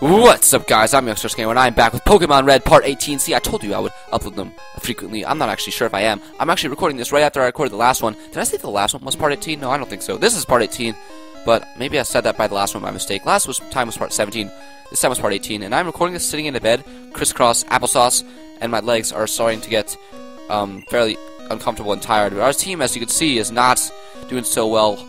What's up, guys? I'm Youngster Skaymore, and I'm back with Pokemon Red Part 18. See, I told you I would upload them frequently. I'm not actually sure if I am. I'm actually recording this right after I recorded the last one. Did I say the last one was Part 18? No, I don't think so. This is Part 18, but maybe I said that by the last one by mistake. Last time was Part 17. This time was Part 18, and I'm recording this sitting in a bed, crisscross applesauce, and my legs are starting to get fairly uncomfortable and tired. But our team, as you can see, is not doing so well.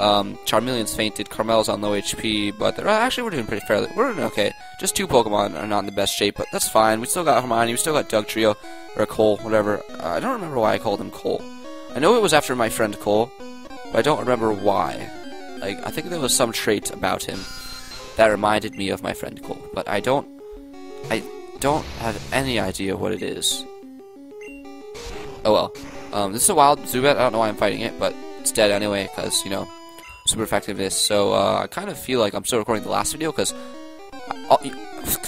Charmeleon's fainted, Carmelo's on low HP, but actually we're doing pretty fairly. We're doing okay. Just two Pokemon are not in the best shape, but that's fine. We still got Hermione, we still got Dugtrio, or Cole, whatever. I don't remember why I called him Cole. I know it was after my friend Cole, but I don't remember why. Like, I think there was some trait about him that reminded me of my friend Cole, but I don't have any idea what it is. Oh well. This is a wild Zubat, I don't know why I'm fighting it, but it's dead anyway, because, you know, super effectiveness. So I kind of feel like I'm still recording the last video because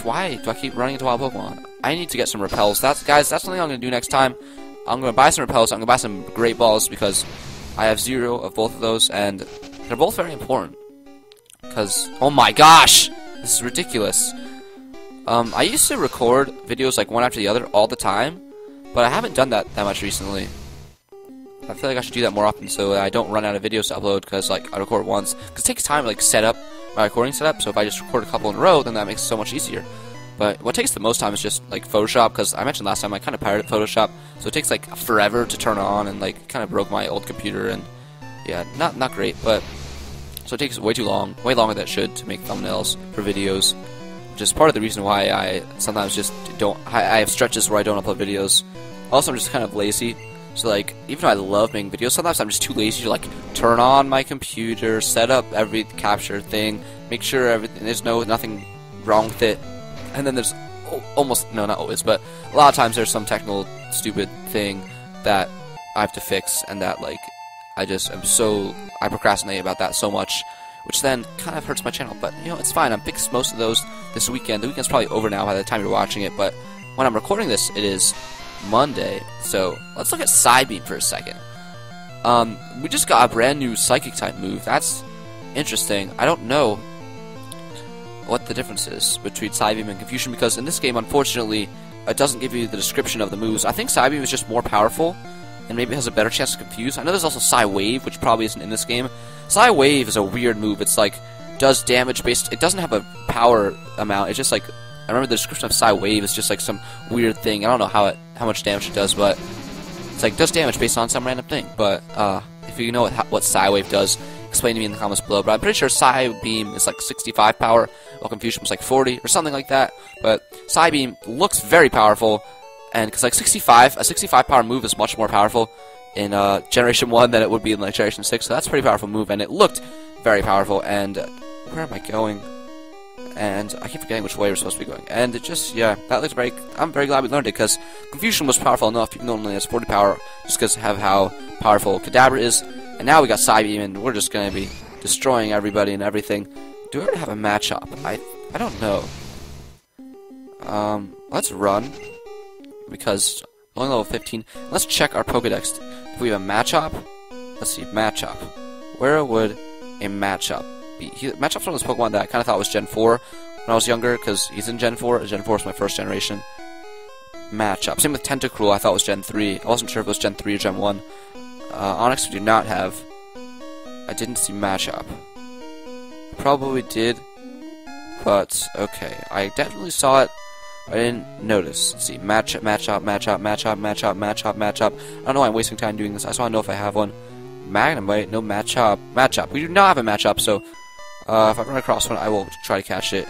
why do I keep running into wild Pokemon? I need to get some repels. Guys, that's something I'm gonna do next time. I'm gonna buy some repels. I'm gonna buy some great balls because I have 0 of both of those, and they're both very important. Because oh my gosh, this is ridiculous. I used to record videos like one after the other all the time, but I haven't done that much recently. I feel like I should do that more often so that I don't run out of videos to upload, because like I record once, because it takes time to like set up my recording setup. So if I just record a couple in a row, then that makes it so much easier. But what takes the most time is just like Photoshop, because I mentioned last time I kind of pirated Photoshop, so it takes like forever to turn on, and like kind of broke my old computer, and yeah, not great. But so it takes way too long, way longer than it should, to make thumbnails for videos. Just part of the reason why I sometimes just don't. I have stretches where I don't upload videos. Also, I'm just kind of lazy. So like, even though I love making videos, sometimes I'm just too lazy to like turn on my computer, set up every capture thing, make sure everything there's nothing wrong with it, and then there's not always, but a lot of times there's some technical stupid thing that I have to fix, and that like I procrastinate about that so much, which then kind of hurts my channel. But you know, it's fine. I fixed most of those this weekend. The weekend's probably over now by the time you're watching it, but when I'm recording this, it is Monday. So let's look at Psybeam for a second. We just got a brand new psychic type move. That's interesting. I don't know what the difference is between Psybeam and Confusion, because in this game, unfortunately, it doesn't give you the description of the moves. I think Psybeam is just more powerful, and maybe it has a better chance to confuse. I know there's also Psywave, which probably isn't in this game. Psywave is a weird move. It's like does damage based. It doesn't have a power amount. It's just like, I remember the description of Psywave is just like some weird thing. I don't know how much damage it does, but it's like does damage based on some random thing. But if you know what Psywave does, explain to me in the comments below. But I'm pretty sure Psybeam is like 65 power, while Confusion was like 40 or something like that. But Psybeam looks very powerful, and because like a 65 power move is much more powerful in Generation 1 than it would be in like Generation 6. So that's a pretty powerful move, and it looked very powerful. And where am I going? And I keep forgetting which way we're supposed to be going. And it just, yeah, that looks very. I'm very glad we learned it, because Confusion was powerful enough, even though it only has 40 power, just because of how powerful Kadabra is. And now we got Psybeam, and we're just going to be destroying everybody and everything. Do we already have a matchup? I don't know. Let's run, because only level 15. Let's check our Pokedex. If we have a matchup, let's see, matchup. Where would a matchup? Matchup's one of those Pokemon that I kind of thought was Gen 4 when I was younger, because he's in Gen 4. Gen 4 is my first generation. Matchup. Same with Tentacruel, I thought was Gen 3. I wasn't sure if it was Gen 3 or Gen 1. Onix we do not have. I didn't see Matchup. Probably did, but okay. I definitely saw it. I didn't notice. Let's see. Matchup. I don't know why I'm wasting time doing this. I just want to know if I have one. Magnemite, no Matchup. Matchup. We do not have a Matchup, so if I run across one, I will try to catch it.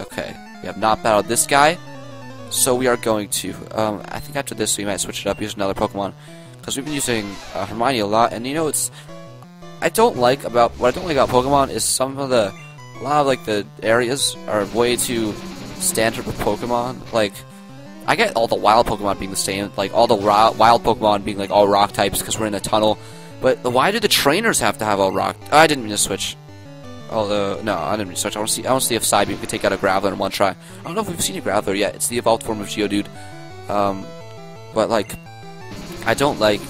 Okay, we have not battled this guy, so we are going to. I think after this, we might switch it up, use another Pokemon, because we've been using Hermione a lot, and you know, it's. What I don't like about Pokemon is a lot of the areas are way too standard with Pokemon. Like, I get all the wild Pokemon being the same, like all the wild Pokemon being like all rock types, because we're in a tunnel. But why do the trainers have to have all rock? I didn't mean to switch. Although no, I didn't mean to switch. I want to see if Psybeam could take out a Graveler in one try. I don't know if we've seen a Graveler yet. It's the evolved form of Geodude. But like, I don't like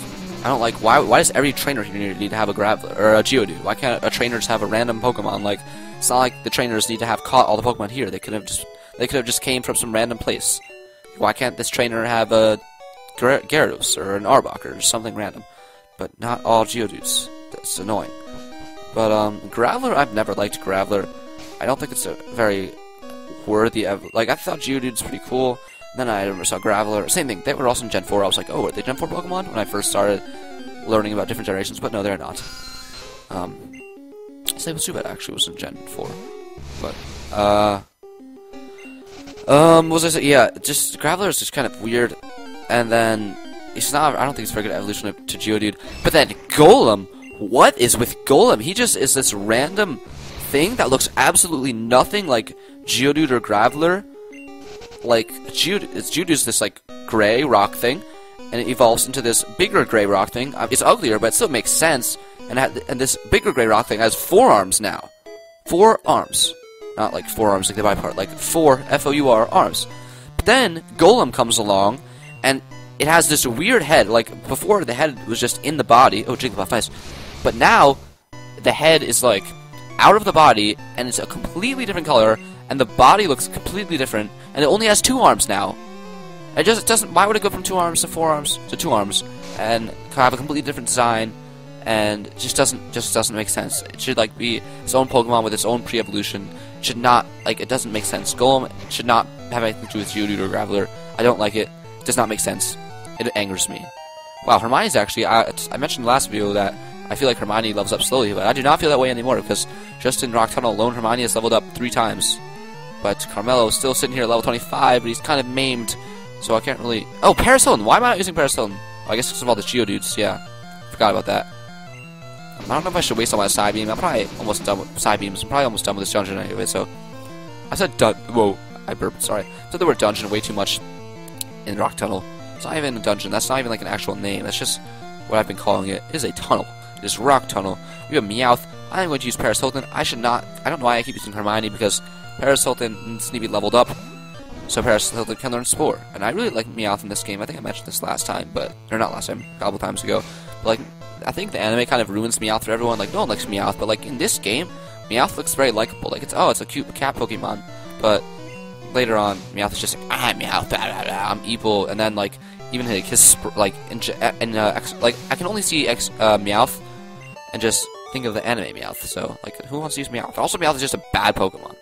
I don't like, why does every trainer here need to have a Graveler or a Geodude? Why can't a trainer just have a random Pokemon? Like, it's not like the trainers need to have caught all the Pokemon here. They could have just came from some random place. Why can't this trainer have a Gyarados or an Arbok or something random? But not all Geodudes. That's annoying. But Graveler, I've never liked Graveler. I don't think it's a very worthy of, like, I thought Geodude's pretty cool. Then I remember saw Graveler. Same thing. They were also in Gen 4. I was like, oh, are they Gen 4 Pokemon? When I first started learning about different generations, but no, they're not. Disable Zubat actually was in Gen 4. But, what was I saying? Yeah, just Graveler is just kind of weird. And then, it's not, I don't think it's a very good evolution to Geodude. But then Golem! What is with Golem? He just is this random thing that looks absolutely nothing like Geodude or Graveler. Like, Geodude is this, like, gray rock thing, and it evolves into this bigger gray rock thing. It's uglier, but it still makes sense, and this bigger gray rock thing has four arms now. Four arms. Not like four arms like the bipart, like four, F-O-U-R, arms. But then, Golem comes along, and it has this weird head. Like, before, the head was just in the body. Oh, Jigglypuff, nice. But now, the head is, like, out of the body, and it's a completely different color, and the body looks completely different, and it only has two arms now. It doesn't, why would it go from two arms to four arms to two arms, and have a completely different design, and it just doesn't make sense. It should, like, be its own Pokemon with its own pre-evolution. It should not, like, it doesn't make sense. Golem should not have anything to do with Geodude or Graveler. I don't like it. It does not make sense. It angers me. Wow, Hermione's actually, I mentioned in the last video that I feel like Hermione levels up slowly, but I do not feel that way anymore, because just in Rock Tunnel alone, Hermione has leveled up 3 times. But Carmelo is still sitting here at level 25, but he's kind of maimed, so I can't really... Oh, Parasolin! Why am I not using Parasolin? Oh, I guess because of all the Geodudes, yeah. Forgot about that. I don't know if I should waste all my Psybeam. I'm probably almost done with Psybeams. I'm probably almost done with this dungeon anyway, so... I said Whoa, I burped, sorry. I said the word dungeon way too much in Rock Tunnel. It's not even a dungeon. That's not even like an actual name. That's just what I've been calling it. It is a tunnel. It is Rock Tunnel. We have Meowth. I'm going to use Paris Hilton. I should not... I don't know why I keep using Hermione, because... Paris Hilton needs to be leveled up, so Paris Hilton can learn Spore. And I really like Meowth in this game. I think I mentioned this last time, but... Or not last time, a couple times ago. But, like, I think the anime kind of ruins Meowth for everyone. Like, no one likes Meowth, but, like, in this game, Meowth looks very likable. Like, it's, oh, it's a cute cat Pokemon. But later on, Meowth is just like, ah, Meowth, blah, blah, blah, I'm evil. And then, like, even like, his... Like, I can only see Meowth and just think of the anime Meowth. So, like, who wants to use Meowth? Also, Meowth is just a bad Pokemon.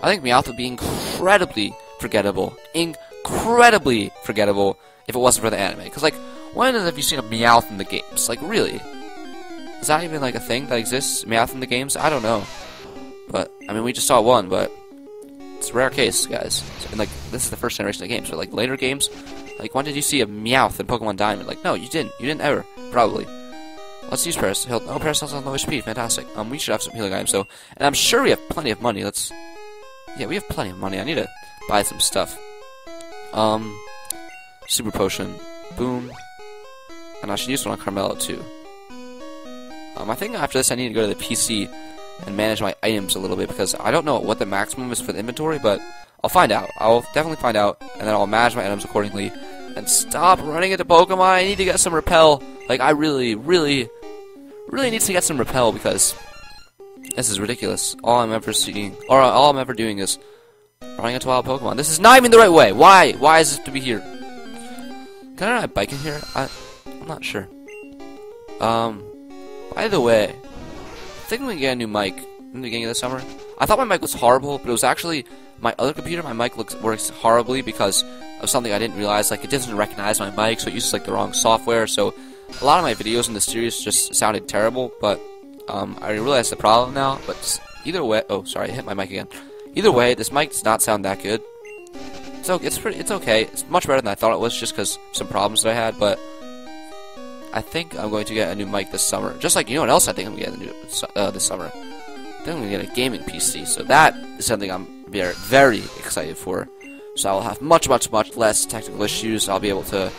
I think Meowth would be incredibly forgettable. Incredibly forgettable if it wasn't for the anime. Because, like, when have you seen a Meowth in the games? Like, really? Is that even, like, a thing that exists? Meowth in the games? I don't know. But, I mean, we just saw one, but it's a rare case, guys. And, like, this is the first generation of games. But, like, later games, like, when did you see a Meowth in Pokemon Diamond? Like, no, you didn't. You didn't ever. Probably. Let's use Paris Hilton. Oh, Paris Hilton's on low HP. Fantastic. We should have some healing items, so. And I'm sure we have plenty of money. Let's... Yeah, we have plenty of money. I need to buy some stuff. Super Potion. Boom. And I should use one on Carmelo, too. I think after this I need to go to the PC and manage my items a little bit, because I don't know what the maximum is for the inventory, but I'll find out. I'll definitely find out, and then I'll manage my items accordingly. And stop running into Pokemon! I need to get some Repel! Like, I really, really, really need to get some Repel, because... This is ridiculous. All I'm ever seeing, or all I'm ever doing is running into wild Pokemon. This is not even the right way. Why? Why is this to be here? Can I not bike in here? I'm not sure. By the way, I think we can get a new mic in the beginning of the summer. I thought my mic was horrible, but it was actually my other computer. My mic works horribly because of something I didn't realize. Like, it doesn't recognize my mic, so it uses, like, the wrong software. So a lot of my videos in the series just sounded terrible, but... I realize the problem now, but either way... Oh, sorry, I hit my mic again. Either way, this mic does not sound that good. So it's okay. It's much better than I thought it was, just because of some problems that I had, but... I think I'm going to get a new mic this summer. Just like, you know what else I think I'm going to get this summer? I think I'm going to get a gaming PC, so that is something I'm very, very excited for. So I'll have much, much, much less technical issues. I'll be able to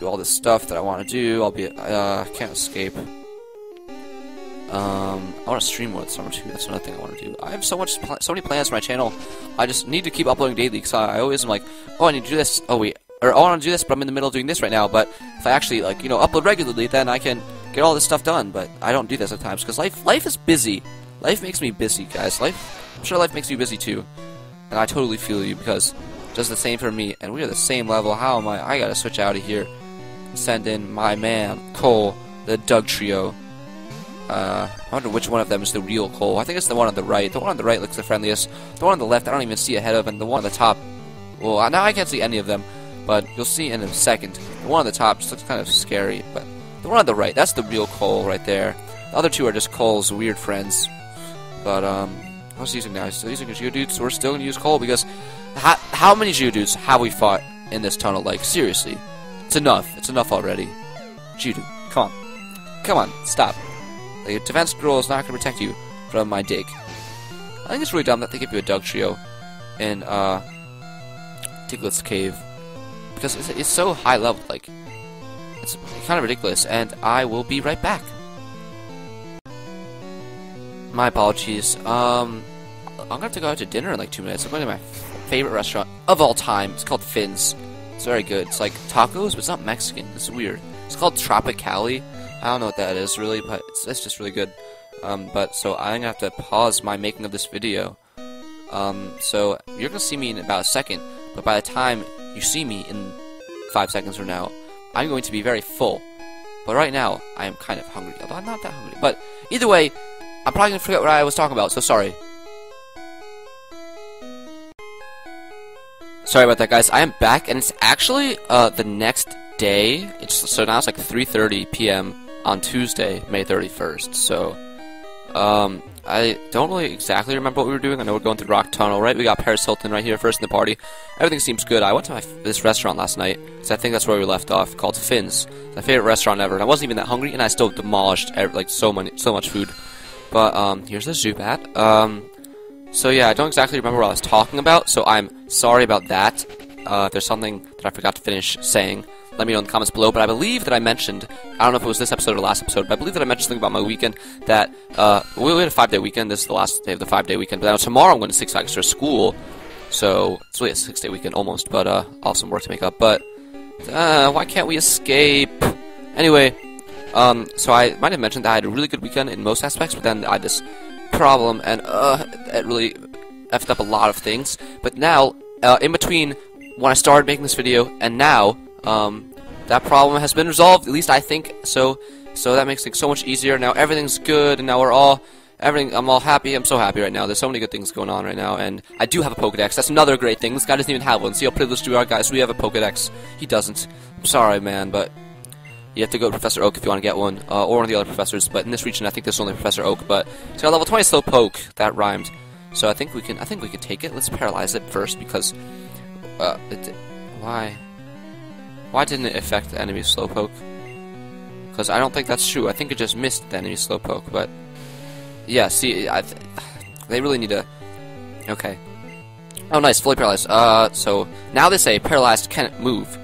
do all this stuff that I want to do. I'll be... I can't escape... I want to stream more this summer too. That's another thing I want to do. I have so many plans for my channel. I just need to keep uploading daily, because I always am like, oh, I need to do this. Oh wait, or I want to do this, but I'm in the middle of doing this right now. But if I actually, like, you know, upload regularly, then I can get all this stuff done. But I don't do that sometimes because life is busy. Life makes me busy, guys. I'm sure life makes you busy too. And I totally feel you because just the same for me. And we are the same level. How am I? I gotta switch out of here. Send in my man Cole, the Dugtrio. I wonder which one of them is the real Cole. I think it's the one on the right. The one on the right looks the friendliest. The one on the left, I don't even see ahead of, and the one on the top. Well, now I can't see any of them, but you'll see in a second. The one on the top just looks kind of scary, but the one on the right, that's the real Cole right there. The other two are just Cole's weird friends. But what's he using now? He's still using his Geodude, so we're still gonna use Cole because how many Geodudes have we fought in this tunnel? Like, seriously, it's enough. It's enough already. Geodude, come on, come on, stop. The defense girl is not going to protect you from my dig. I think it's really dumb that they give you a Dugtrio in Diglett's Cave because it's so high level. Like, it's kind of ridiculous. And I will be right back. My apologies. I'm going to have to go out to dinner in like 2 minutes. I'm going to my favorite restaurant of all time. It's called Finn's. It's very good. It's like tacos, but it's not Mexican. It's weird. It's called Tropicali. I don't know what that is, really, but it's just really good. But, so I'm gonna have to pause my making of this video. So, you're gonna see me in about a second, but by the time you see me in 5 seconds from now, I'm going to be very full. But right now, I am kind of hungry, although I'm not that hungry. But, either way, I'm probably gonna forget what I was talking about, so sorry. Sorry about that, guys. I am back, and it's actually, the next day. So now it's like 3:30 p.m. on Tuesday, May 31st, so, I don't really exactly remember what we were doing. I know we're going through Rock Tunnel, right? We got Paris Hilton right here, first in the party. Everything seems good. I went to this restaurant last night, because I think that's where we left off, called Finn's. It's my favorite restaurant ever, and I wasn't even that hungry, and I still demolished, like, so much food. But, here's the Zubat. So yeah, I don't exactly remember what I was talking about, so I'm sorry about that. If there's something that I forgot to finish saying, let me know in the comments below, but I believe that I mentioned, I don't know if it was this episode or last episode, but I believe that I mentioned something about my weekend, that, we had a 5-day weekend, this is the last day of the 5-day weekend, but now tomorrow I'm going to Six Flags for school, so it's really a 6-day weekend almost, but, awesome work to make up, but, why can't we escape? Anyway, so I might have mentioned that I had a really good weekend in most aspects, but then I had this problem, and, it really effed up a lot of things, but now, in between when I started making this video, and now, that problem has been resolved, at least I think so, so that makes things so much easier. Now everything's good, and now I'm all happy, I'm so happy right now, there's so many good things going on right now, and I do have a Pokedex, that's another great thing, this guy doesn't even have one, see how privileged we are, guys, we have a Pokedex, he doesn't, I'm sorry, man, but you have to go to Professor Oak if you want to get one, or one of the other professors, but in this region, I think there's only Professor Oak, but he's got level 20 Slowpoke, that rhymed, so I think we can take it, let's paralyze it first, because, why didn't it affect the enemy Slowpoke? Because I don't think that's true. I think it just missed the enemy Slowpoke, but... yeah, see, they really need to... okay. Oh, nice, fully paralyzed. So, now they say paralyzed can't move,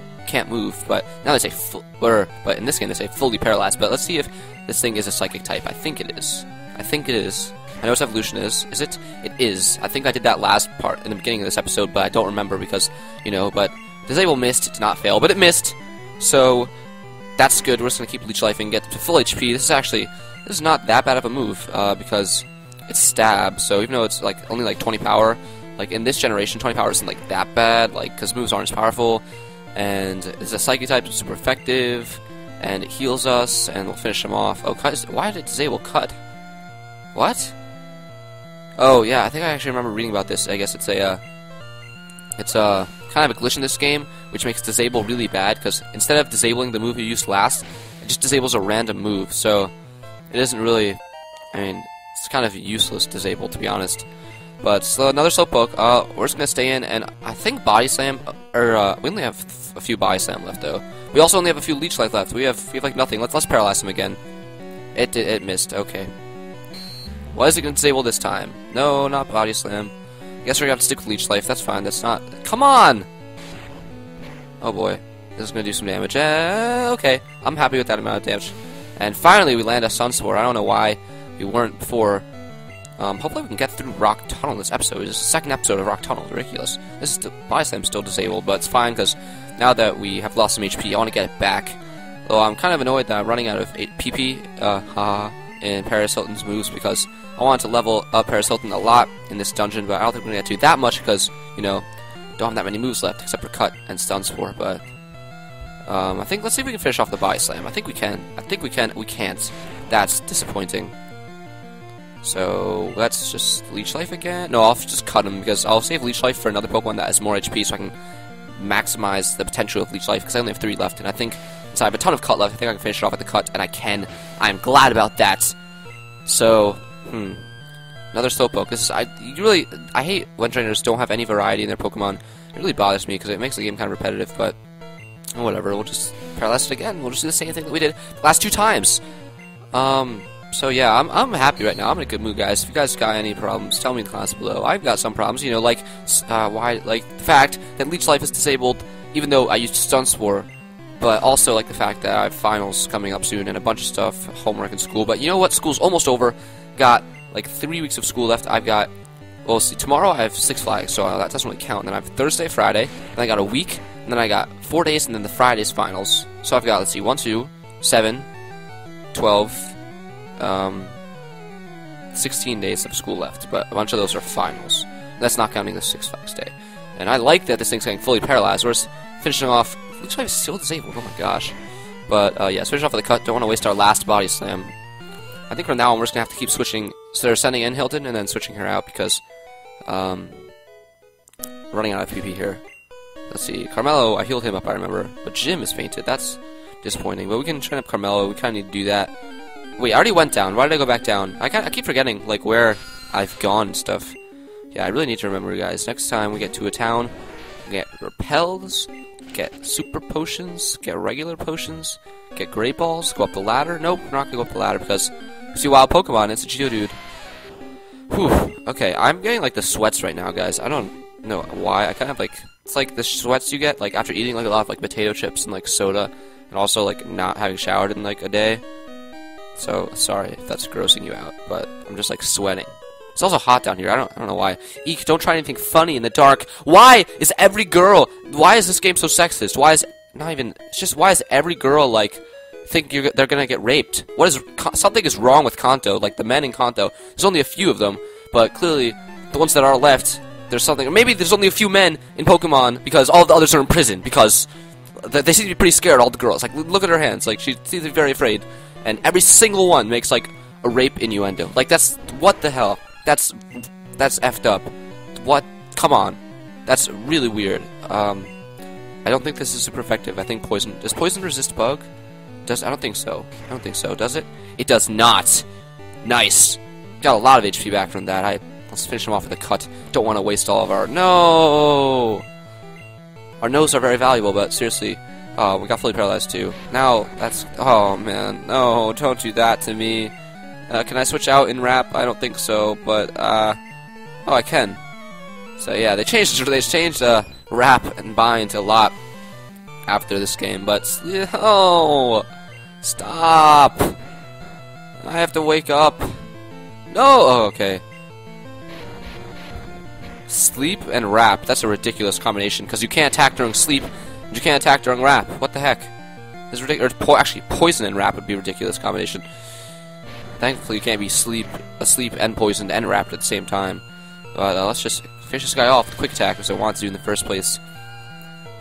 but now they say... but in this game they say fully paralyzed, but let's see if this thing is a psychic type. I think it is. I know what evolution is. Is it? It is. I think I did that last part in the beginning of this episode, but I don't remember because, you know, but... Disable missed, it did not fail, but it missed, so that's good. We're just going to keep Leech Life and get to full HP. This is not that bad of a move, because it's stab, so even though it's like only like 20 power, like in this generation, 20 power isn't like that bad, like, because moves aren't as powerful, and it's a Psychic type, it's super effective, and it heals us, and we'll finish him off. Oh, cut, why did it disable cut? What? Oh, yeah, I think I actually remember reading about this. I guess it's a, kind of a glitch in this game, which makes disable really bad, because instead of disabling the move you used last, it just disables a random move, so it isn't really, I mean, it's kind of useless disable, to be honest. But so another Slowpoke, we're just going to stay in, and I think Body Slam, we only have a few Body Slam left, though. We also only have a few Leech Life left, we have like nothing. Let's paralyze him again. It missed, okay. Why is it going to disable this time? No, not Body Slam. I guess we're gonna have to stick with Leech Life, that's fine, that's not... come on! Oh boy, this is gonna do some damage, okay, I'm happy with that amount of damage. And finally we land a Stun Spore, I don't know why we weren't before, Hopefully we can get through Rock Tunnel this episode. This is the second episode of Rock Tunnel. Ridiculous. This is the Body Slam still disabled, but it's fine because now that we have lost some HP, I want to get it back. Though I'm kind of annoyed that I'm running out of PP in Paris Hilton's moves because I wanted to level up Paris Hilton a lot in this dungeon, but I don't think we're going to do that much because, you know, don't have that many moves left except for Cut and Stun Spore, but I think, let's see if we can finish off the Body Slam. I think we can. We can't. That's disappointing. So let's just Leech Life again. No, I'll just cut him because I'll save Leech Life for another Pokemon that has more HP so I can maximize the potential of Leech Life because I only have 3 left, and I think since I have a ton of Cut left, I think I can finish it off with the Cut, and I can. I'm glad about that. So, another Slowpoke. I hate when trainers don't have any variety in their Pokemon. It really bothers me because it makes the game kind of repetitive, but whatever. We'll just paralyze it again. We'll just do the same thing that we did the last 2 times. So yeah, I'm happy right now. I'm in a good mood, guys. If you guys got any problems, tell me in the comments below. I've got some problems, you know, like the fact that Leech Life is disabled, even though I used Stun Spore, but also like the fact that I have finals coming up soon and a bunch of stuff, homework and school. But you know what? School's almost over. Got like 3 weeks of school left. I've got, well, see, tomorrow I have Six Flags, so that doesn't really count. And then I have Thursday, Friday, and I got a week, and then I got 4 days, and then the Friday's finals. So I've got, let's see, 16 days of school left, but a bunch of those are finals. That's not counting the Six Flags day. And I like that this thing's getting fully paralyzed. We're finishing off. Looks like I'm still disabled. Oh my gosh. But yeah, let's finish off with a Cut. Don't want to waste our last Body Slam. I think from now on we're just gonna have to keep switching. So they're sending in Hilton and then switching her out because we're running out of PP here. Let's see. Carmelo, I healed him up, I remember. But Jim is fainted. That's disappointing. But we can train up Carmelo. We kind of need to do that. Wait, I already went down. Why did I go back down? I keep forgetting, like, where I've gone and stuff. Yeah, I really need to remember, guys. Next time we get to a town, we get repels, get super potions, get regular potions, get great balls, go up the ladder. Nope, we're not going to go up the ladder because we see wild Pokemon. It's a Geodude. Whew. Okay, I'm getting, like, the sweats right now, guys. I don't know why. I kind of, like, it's like the sweats you get, like, after eating, like, a lot of, like, potato chips and, like, soda and also, like, not having showered in, like, a day. So, sorry if that's grossing you out, but I'm just, like, sweating. It's also hot down here. I don't know why. Eek, don't try anything funny in the dark. Why is every girl... Why is this game so sexist? Why is... Not even... It's just, why is every girl, like, think they're gonna get raped? What is... Something is wrong with Kanto. Like, the men in Kanto. There's only a few of them, but clearly, the ones that are left, there's something... Or maybe there's only a few men in Pokemon because all the others are in prison because they seem to be pretty scared, all the girls. Like, look at her hands. Like, she seems to be very afraid. And every single one makes, like, a rape innuendo. Like, that's... What the hell? That's effed up. What? Come on. That's really weird. I don't think this is super effective. I think poison... Does poison resist bug? I don't think so. I don't think so. Does it? It does not. Nice. Got a lot of HP back from that. Let's finish him off with a Cut. Don't want to waste all of our... No! Our nose are very valuable, but seriously... Oh, we got fully paralyzed too. Now, that's... Oh, man. No, don't do that to me. Can I switch out in rap? I don't think so, but... oh, I can. So, yeah, they changed rap and bind a lot after this game, but... Oh! Stop! I have to wake up. No! Oh, okay. Sleep and rap. That's a ridiculous combination, because you can't attack during sleep... You can't attack during rap. What the heck? This is ridiculous. Actually, poison and rap would be a ridiculous combination. Thankfully, you can't be asleep and poisoned and wrapped at the same time. But let's just finish this guy off with Quick Attack, which I wanted to do in the first place.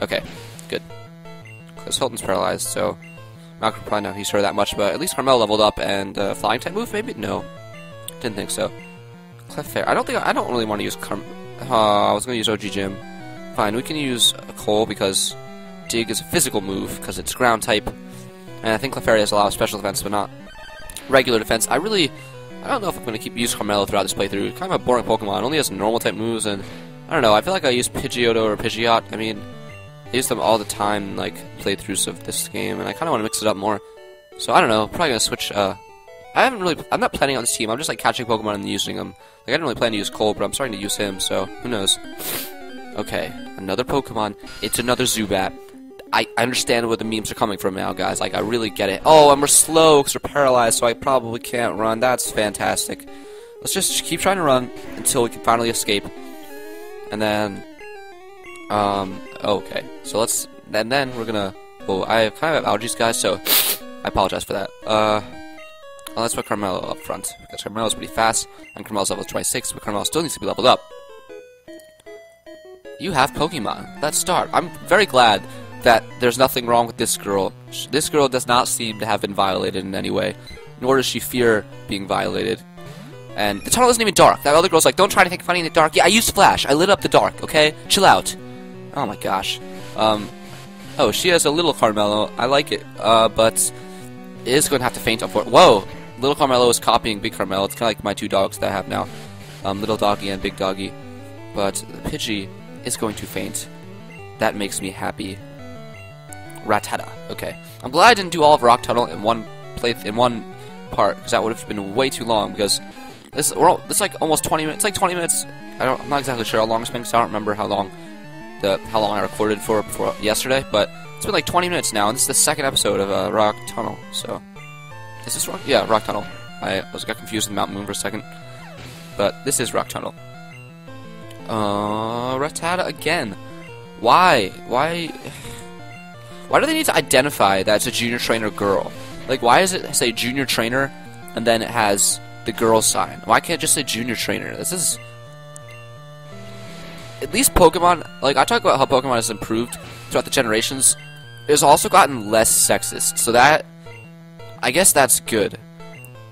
Okay, good. Because Hilton's paralyzed, so I'm not gonna probably know he's heard that much. But at least Carmel leveled up and flying type move. Maybe no, didn't think so. Clefairy. I don't really want to use Carmel. I was gonna use OG Gym. Fine, we can use Cole because. Dig is a physical move, because it's ground type, and I think Clefairy has a lot of special defense, but not regular defense. I don't know if I'm going to keep using Carmelo throughout this playthrough. It's kind of a boring Pokemon, only has normal type moves, and I don't know, I feel like I use Pidgeot or Pidgeot, I mean, I use them all the time, like, playthroughs of this game, and I kind of want to mix it up more, so I don't know, probably going to switch, I'm not planning on this team, I'm just, like, catching Pokemon and using them. Like, I didn't really plan to use Cole, but I'm starting to use him, so, who knows. Okay, another Pokemon, it's another Zubat. I understand where the memes are coming from now, guys. Like, I really get it. Oh, and we're slow because we're paralyzed, so I probably can't run. That's fantastic. Let's just keep trying to run until we can finally escape. And then... okay. So let's... And then we're gonna... Oh, I kind of have allergies, guys, so... I apologize for that. Well, let's put Carmelo up front, because Carmelo's pretty fast, and Carmelo's level 26, but Carmelo still needs to be leveled up. You have Pokemon. Let's start. I'm very glad that there's nothing wrong with this girl. This girl does not seem to have been violated in any way, nor does she fear being violated. And the tunnel isn't even dark. That other girl's like, don't try to think funny in the dark. Yeah, I used Flash. I lit up the dark, okay? Chill out. Oh my gosh. Oh, she has a little Carmelo. I like it. But it is going to have to faint up for it. Whoa! Little Carmelo is copying Big Carmelo. It's kind of like my two dogs that I have now. Little Doggy and Big Doggy. But Pidgey is going to faint. That makes me happy. Rattata. Okay. I'm glad I didn't do all of Rock Tunnel in one part, because that would have been way too long, because this is like almost 20 minutes. It's like 20 minutes. I'm not exactly sure how long it's been, because I don't remember how long I recorded for yesterday, but it's been like 20 minutes now, and this is the second episode of Rock Tunnel. So, is this Rock? Yeah, Rock Tunnel. I got confused with Mount Moon for a second, but this is Rock Tunnel. Rattata again. Why do they need to identify that it's a junior trainer girl? Like, why does it say junior trainer and then it has the girl sign? Why can't it just say junior trainer? This is... At least Pokemon, like, I talk about how Pokemon has improved throughout the generations. It's also gotten less sexist, so that... I guess that's good.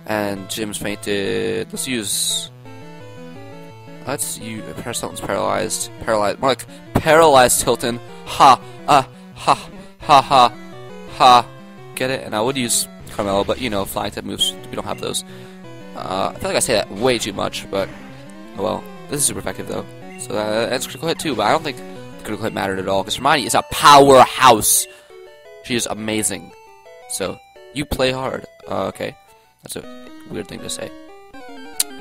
And Jim's fainted... Let's use... Paris Hilton's paralyzed. More like Paralyzed Hilton. Ha! Ha! Ha! Ha! Ha! Get it? And I would use Carmelo, but, you know, flying type moves, we don't have those. I feel like I say that way too much, but... Well, this is super effective, though. So that's critical hit too, but I don't think the critical hit mattered at all, because Hermione is a powerhouse. She is amazing. So, you play hard. Okay. That's a weird thing to say.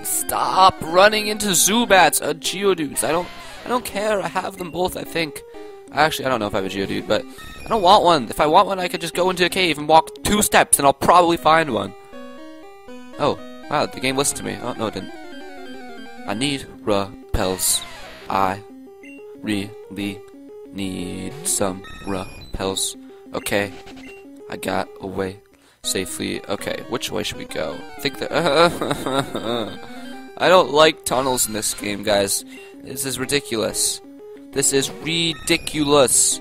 Stop running into Zubats or Geodudes. I don't care. I have them both, I think. Actually, I don't know if I have a Geodude, but I don't want one. If I want one, I could just go into a cave and walk 2 steps, and I'll probably find one. Oh, wow, the game listened to me. Oh, no, it didn't. I need repels. I really need some repels. Okay, I got away safely. Okay, which way should we go? I think that... I don't like tunnels in this game, guys. This is ridiculous. This is ridiculous.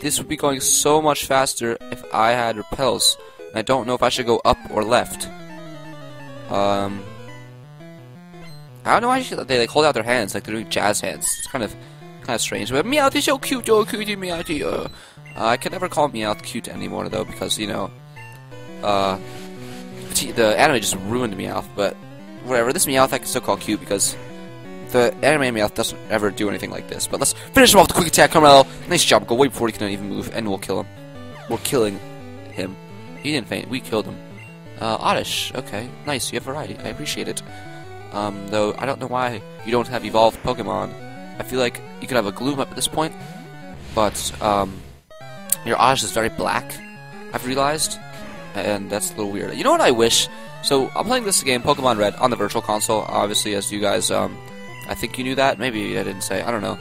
This would be going so much faster if I had repels. And I don't know if I should go up or left. I don't know why they like hold out their hands like they're doing jazz hands. It's kind of strange. But Meowth is so cute, oh cutie Meowth. I can never call Meowth cute anymore though, because you know, the anime just ruined Meowth. But whatever, this Meowth I can still call cute because the anime Meowth doesn't ever do anything like this. But let's finish him off with a quick attack, Carmelo. Nice job, go way before he can even move, and we'll kill him. We're killing him. He didn't faint. We killed him. Oddish. Okay, nice. You have variety. I appreciate it. Though, I don't know why you don't have evolved Pokemon. I feel like you could have a Gloom up at this point, but, your Oddish is very black, I've realized, and that's a little weird. You know what I wish? So, I'm playing this game, Pokemon Red, on the Virtual Console, obviously, as you guys, I think you knew that, maybe I didn't say, I don't know,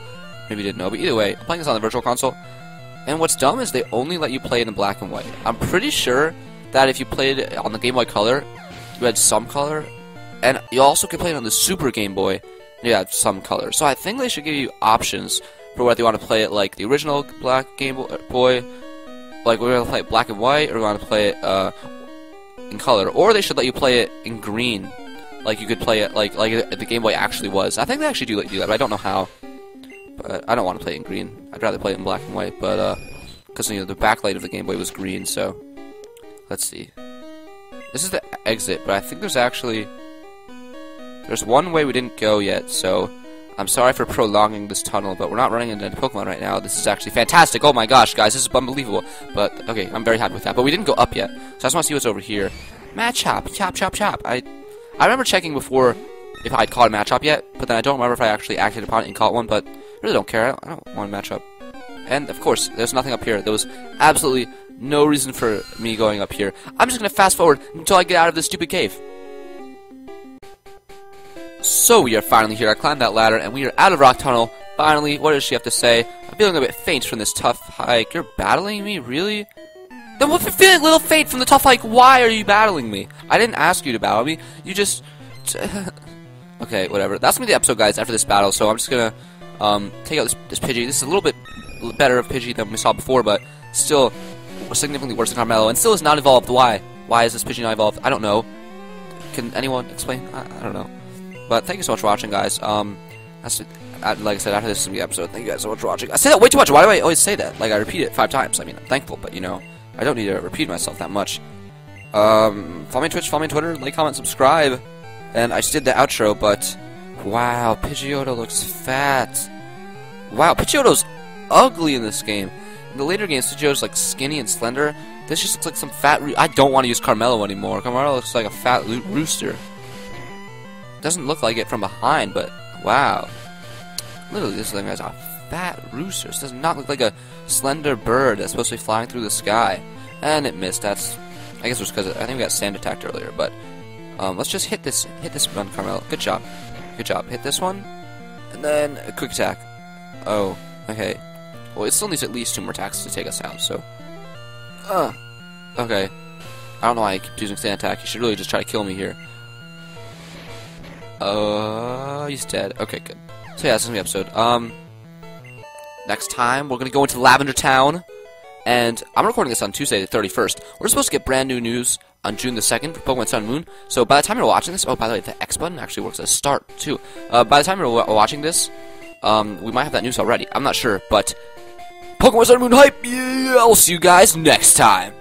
maybe you didn't know, but either way, I'm playing this on the Virtual Console, and what's dumb is they only let you play it in black and white. I'm pretty sure that if you played it on the Game Boy Color, you had some color. And you also can play it on the Super Game Boy, and you have some color. So I think they should give you options for whether you want to play it like the original black Game Boy, like we're going to play it black and white, or we want to play it in color. Or they should let you play it in green, like you could play it like the Game Boy actually was. I think they actually do let you do that, but I don't know how. But I don't want to play it in green. I'd rather play it in black and white, but because you know the backlight of the Game Boy was green. So let's see. This is the exit, but I think there's actually... There's one way we didn't go yet, so I'm sorry for prolonging this tunnel, but we're not running into any Pokemon right now. This is actually fantastic. Oh my gosh, guys, this is unbelievable. But, okay, I'm very happy with that. But we didn't go up yet, so I just want to see what's over here. Matchup, chop, chop, chop. I remember checking before if I'd caught a Matchup yet, but then I don't remember if I actually acted upon it and caught one, but I really don't care. I don't want a Matchup. And, of course, there's nothing up here. There was absolutely no reason for me going up here. I'm just going to fast forward until I get out of this stupid cave. So we are finally here. I climbed that ladder and we are out of Rock Tunnel. Finally, what does she have to say? I'm feeling a bit faint from this tough hike. You're battling me? Really? Then if you're feeling a little faint from the tough hike, why are you battling me? I didn't ask you to battle me. You just... okay, whatever. That's going to be the episode, guys, after this battle. So I'm just going to take out this Pidgey. This is a little bit better of Pidgey than we saw before, but still significantly worse than Carmelo. And still is not evolved. Why? Why is this Pidgey not evolved? I don't know. Can anyone explain? I don't know. But thank you so much for watching, guys. Like I said, after this is the episode, thank you guys so much for watching. I say that way too much. Why do I always say that? Like, I repeat it 5 times. I mean, I'm thankful, but, you know, I don't need to repeat myself that much. Follow me on Twitch, follow me on Twitter, like, comment, subscribe. And I just did the outro, but... wow, Pidgeotto looks fat. Wow, Pidgeotto's ugly in this game. In the later games, Pidgeotto's, like, skinny and slender. This just looks like some fat... I don't want to use Carmelo anymore. Carmelo looks like a fat rooster. Doesn't look like it from behind, but wow. Literally, this thing has a fat rooster. This does not look like a slender bird that's supposed to be flying through the sky. And it missed. That's, I guess it was because I think we got sand attacked earlier, but let's just hit this one, Carmelo. Good job. Good job. Hit this one. And then a quick attack. Oh, okay. Well, it still needs at least 2 more attacks to take us out, so. Okay. I don't know why I keep using sand attack. You should really just try to kill me here. He's dead. Okay, good. So yeah, that's gonna be the episode. Next time we're gonna go into Lavender Town, and I'm recording this on Tuesday the 31st. We're supposed to get brand new news on June the 2nd for Pokemon Sun and Moon. So by the time you're watching this, oh, by the way, the X button actually works as start too. By the time you're watching this, we might have that news already. I'm not sure, but Pokemon Sun and Moon hype. Yeah, I'll see you guys next time.